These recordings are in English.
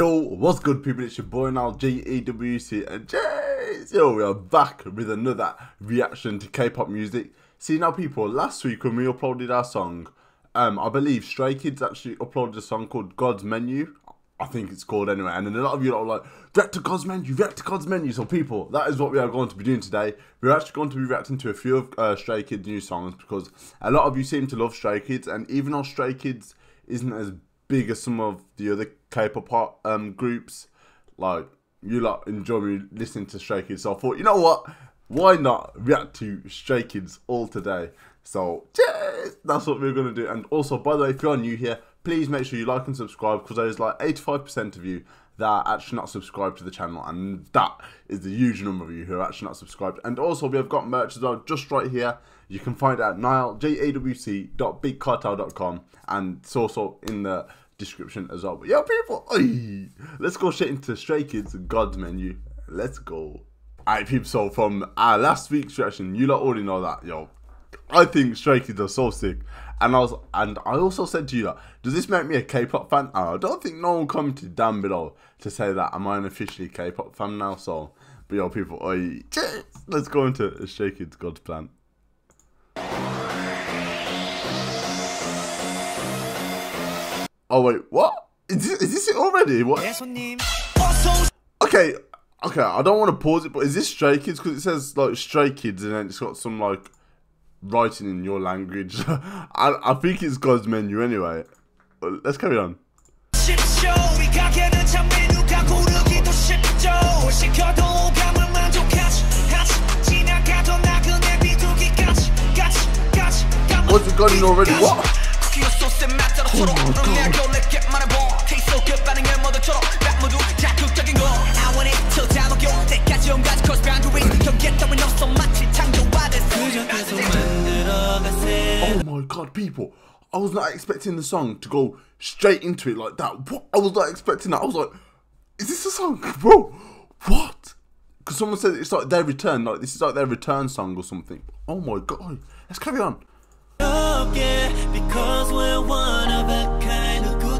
Yo, what's good people, it's your boy Nyal JAWC and Jace! Yo, we are back with another reaction to K-pop music. See now people, last week when we uploaded our song, I believe Stray Kids actually uploaded a song called God's Menu. I think it's called anyway, and then a lot of you are like, react to God's Menu, react to God's Menu. So people, that is what we are going to be doing today. We're actually going to be reacting to a few of Stray Kids' new songs because a lot of you seem to love Stray Kids, and even though Stray Kids isn't as big as some of the other K-pop groups, like you lot enjoy me listening to Stray Kids, so I thought, you know what, why not react to Stray Kids all today? So yes, that's what we're gonna do. And also, by the way, if you're new here, please make sure you like and subscribe, because there's like 85% of you that are actually not subscribed to the channel, and that is the huge number of you who are actually not subscribed. And also, we have got merch as well, just right here. You can find it at nialjawc.bigcartel.com, and it's also in the description as well. But yeah, people, let's go straight into Stray Kids God's Menu. Let's go. Alright people, so from our last week's reaction, you lot already know that, yo, I think Stray Kids are so sick. And I also said to you that, does this make me a K-pop fan? And I don't think no one commented down below to say that am I an officially K-pop fan now. So, but yo people, let's go into Stray Kids God's Plan. Oh wait, what? Is this it already? What? Okay, okay, I don't want to pause it, but is this Stray Kids? Because it says like Stray Kids and then it's got some like writing in your language. I think it's God's Menu anyway. Let's carry on. What's it got in already? What? Oh my god, people, I was not expecting the song to go straight into it like that. What? I was not expecting that. I was like, is this a song, bro? What? Because someone said it's like their return, like this is like their return song or something. Oh my god, let's carry on. Because we're one of a kind, bro,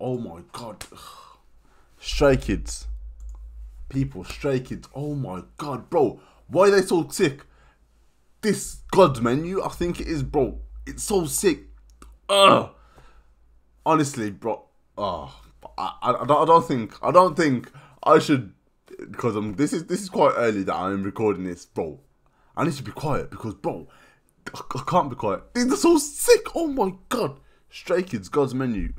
oh my god. Stray Kids, people, Stray Kids, oh my god, bro, why are they so sick? This God's Menu, I think it is, bro, it's so sick. Honestly, bro, I don't think I should, because this is quite early that I'm recording this, bro. I need to be quiet because, bro, I can't be quiet. These are so sick, oh my god. Stray Kids God's Menu.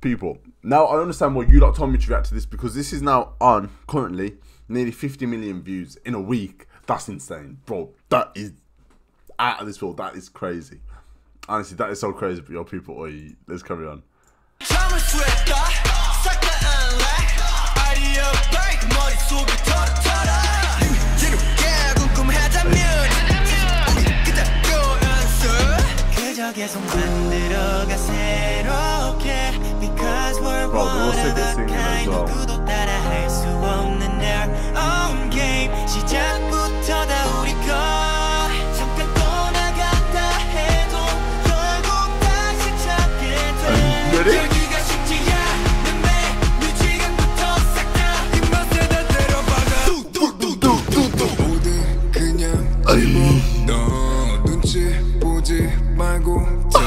People, now I understand why you lot told me to react to this, because this is now on currently nearly 50 million views in a week. That's insane, bro. That is out of this world. That is crazy. Honestly, that is so crazy. But yo, people, let's carry on. Bro, they're all sick of singing as well. Ready?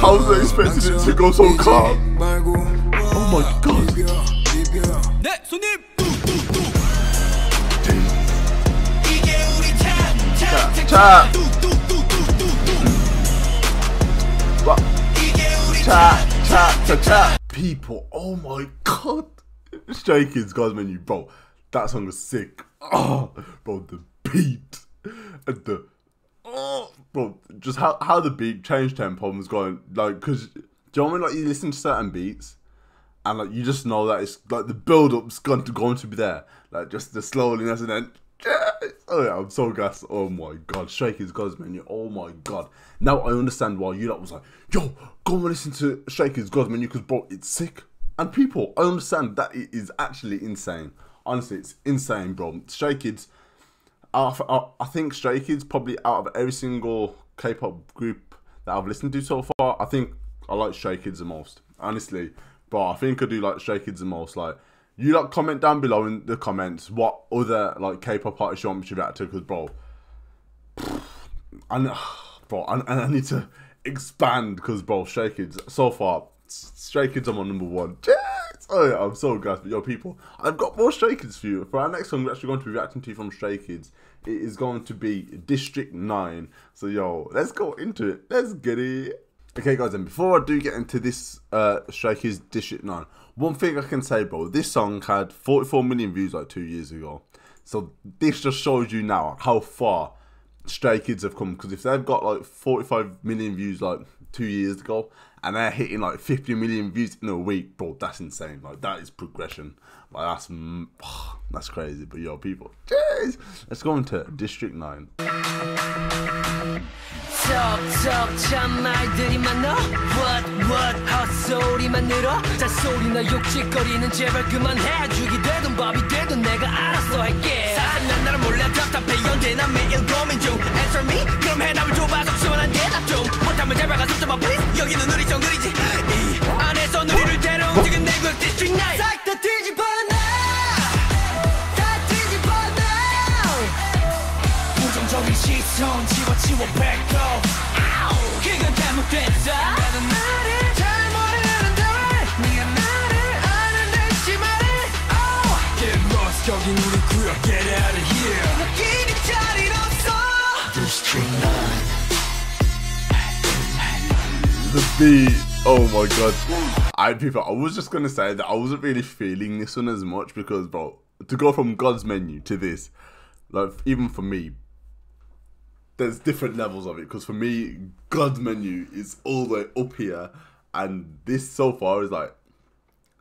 How was I expecting it to go so calm? Oh my god. People, oh my god. Stray Kids God's Menu, bro. That song was sick. Oh, bro, the beat and the bro, just how the beat changed tempo was going, like, because do you know when like you listen to certain beats and like you just know that it's like the build-up's going to be there, like just the slowness and then I'm so gassed. Oh my god, Stray Kids God's Menu. Oh my god. Now I understand why you lot was like, yo, go and listen to Stray Kids God's Menu because bro, it's sick. And people, I understand that it is actually insane. Honestly, it's insane, bro. Stray Kids, I think Stray Kids probably out of every single K-pop group that I've listened to so far, I think I like Stray Kids the most. Honestly, bro, I think I do like Stray Kids the most. Like, you like comment down below in the comments what other like K-pop artists you want me to react to, because bro, I need to expand because bro, Stray Kids so far, Stray Kids are my #1. Yes! Oh yeah, I'm so gassed. But yo, people, I've got more Stray Kids for you. For our next song, we're actually going to be reacting to from Stray Kids. It is going to be District 9. So yo, let's go into it. Let's get it. Okay guys, and before I do get into this Stray Kids District 9, one thing I can say bro, this song had 44 million views like 2 years ago. So this just shows you now how far Stray Kids have come, because if they've got like 45 million views like 2 years ago and they're hitting like 50 million views in a week, bro, that's insane. Like that is progression. Like that's crazy. But yo people, geez, let's go into District 9. The beat, oh my god. People, I was just gonna say that I wasn't really feeling this one as much because bro, to go from God's Menu to this, like even for me, there's different levels of it, because for me, God's Menu is all the way up here, and this so far is like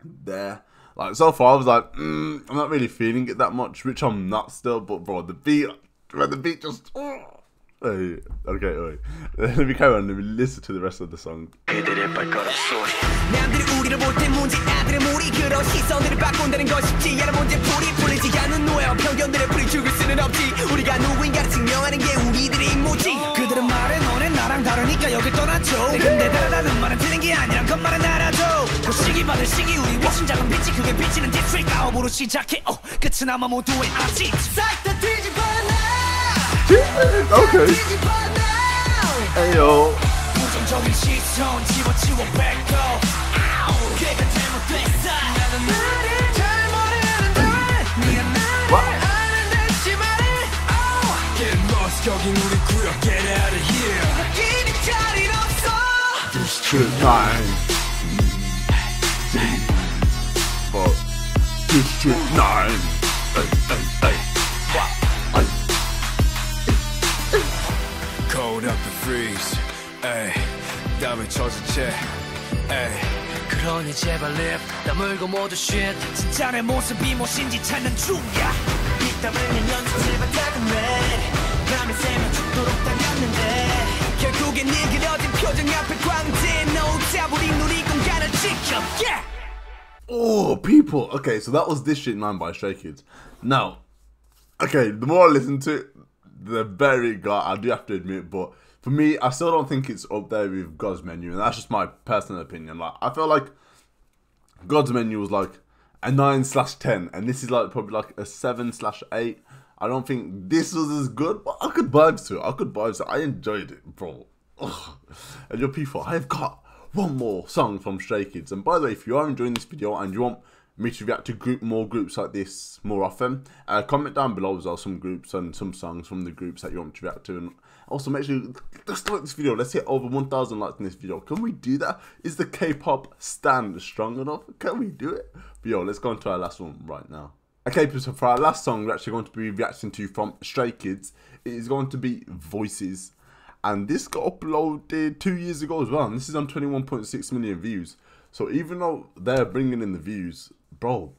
there. Like so far, I was like, I'm not really feeling it that much, which I'm not still. But bro, the beat just. Oh. Okay, wait. Let me carry on. Let me listen to the rest of the song. Okay. Ayo. District 9. Freeze, ay, 다음에 젖은 채, ay. 그러니 제발 립 다물고 모두 shit. 진짜 내 모습이 무엇인지 찾는 중이야. 빗땀흘린 연습을 받아가네. 밤에 새면 죽도록 당했는데 결국엔 네 그려진 표정 앞에 광대. No doubt 우린 우리 공간을 지켜. Yeah. Oh, people. Okay, so that was District 9 by Stray Kids. Now, okay, the more I listen to it, the better it got. I do have to admit, but. For me, I still don't think it's up there with God's Menu, and that's just my personal opinion. Like, I feel like God's Menu was like a 9/10, and this is like probably like a 7/8. I don't think this was as good, but I could vibe to it. I could vibe to it. I enjoyed it, bro. Ugh. And yo, people, I've got one more song from Stray Kids. And by the way, if you are enjoying this video and you want me to react to more groups like this more often, comment down below as well some groups and some songs from the groups that you want me to react to. And also make sure you just like this video. Let's hit over 1,000 likes in this video. Can we do that? Is the K-pop stand strong enough? Can we do it? But yo, let's go into our last one right now. Okay, so for our last song we're actually going to be reacting to from Stray Kids. It is going to be Voices, and this got uploaded 2 years ago as well, and this is on 21.6 million views. So even though they're bringing in the views, bro,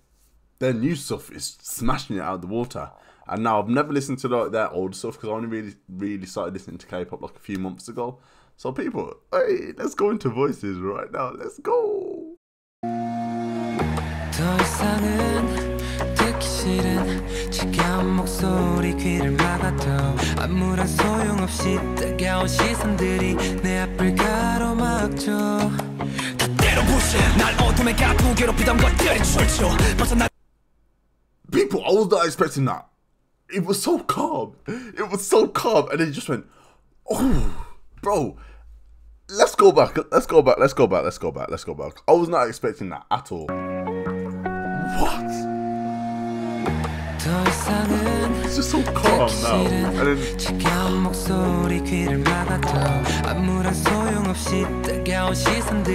their new stuff is smashing it out of the water. And now I've never listened to like their old stuff because I only really started listening to K-pop like a few months ago. So people, hey, let's go into Voices right now. Let's go. People, I was not expecting that. It was so calm. It was so calm. And then it just went, oh, bro, let's go back. Let's go back. Let's go back. Let's go back. Let's go back. I was not expecting that at all. What? It's just so calm now. And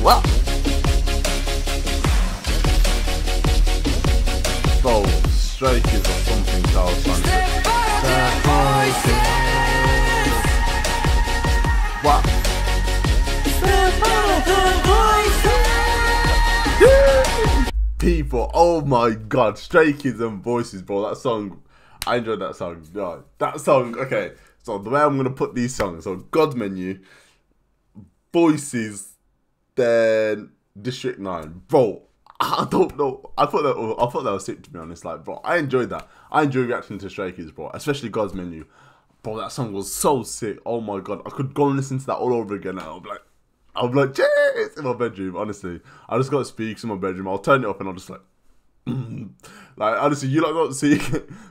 Wow. Bro, Stray Kids or something else. Wow. People, oh my god, Stray Kids and Voices, bro. That song, I enjoyed that song. No, that song, okay. So the way I'm gonna put these songs, so God's Menu, Voices, then District 9, bro. I don't know. I thought that was sick, to be honest. Like, bro, I enjoyed that. I enjoy reacting to Stray Kids, bro, especially God's Menu. Bro, that song was so sick. Oh my god, I could go and listen to that all over again. And I'll be like, yes, in my bedroom. Honestly, I just got speakers in my bedroom. I'll turn it up and I'll just like, like honestly, you lot don't see,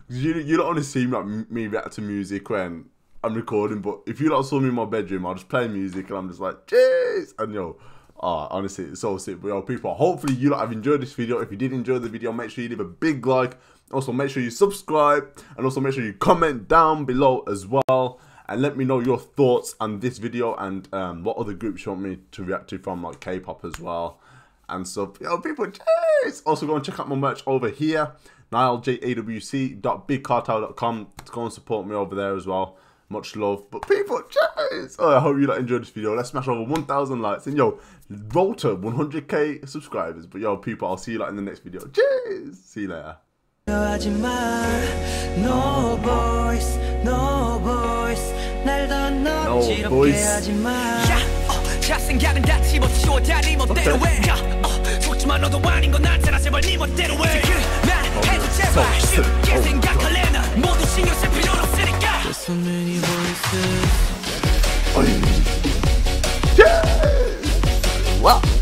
you don't honestly see like me react to music when I'm recording. But if you lot saw me in my bedroom, I'll just play music and I'm just like, yes, and yo. Honestly, it's so sick. But yo, people, hopefully you lot have enjoyed this video. If you did enjoy the video, make sure you leave a big like. Also, make sure you subscribe. And also, make sure you comment down below as well. And let me know your thoughts on this video and what other groups you want me to react to from, like, K-pop as well. And so, yo, people, cheers! Also, go and check out my merch over here. nialjawc.bigcartel.com. Go and support me over there as well. Much love, but people, cheers! Oh, I hope you like enjoyed this video. Let's smash over 1,000 likes and yo, roll to 100k subscribers. But yo, people, I'll see you like in the next video. Cheers! See you later. No voice, no voice, no voice. Okay. Oh, so many voices. Wow.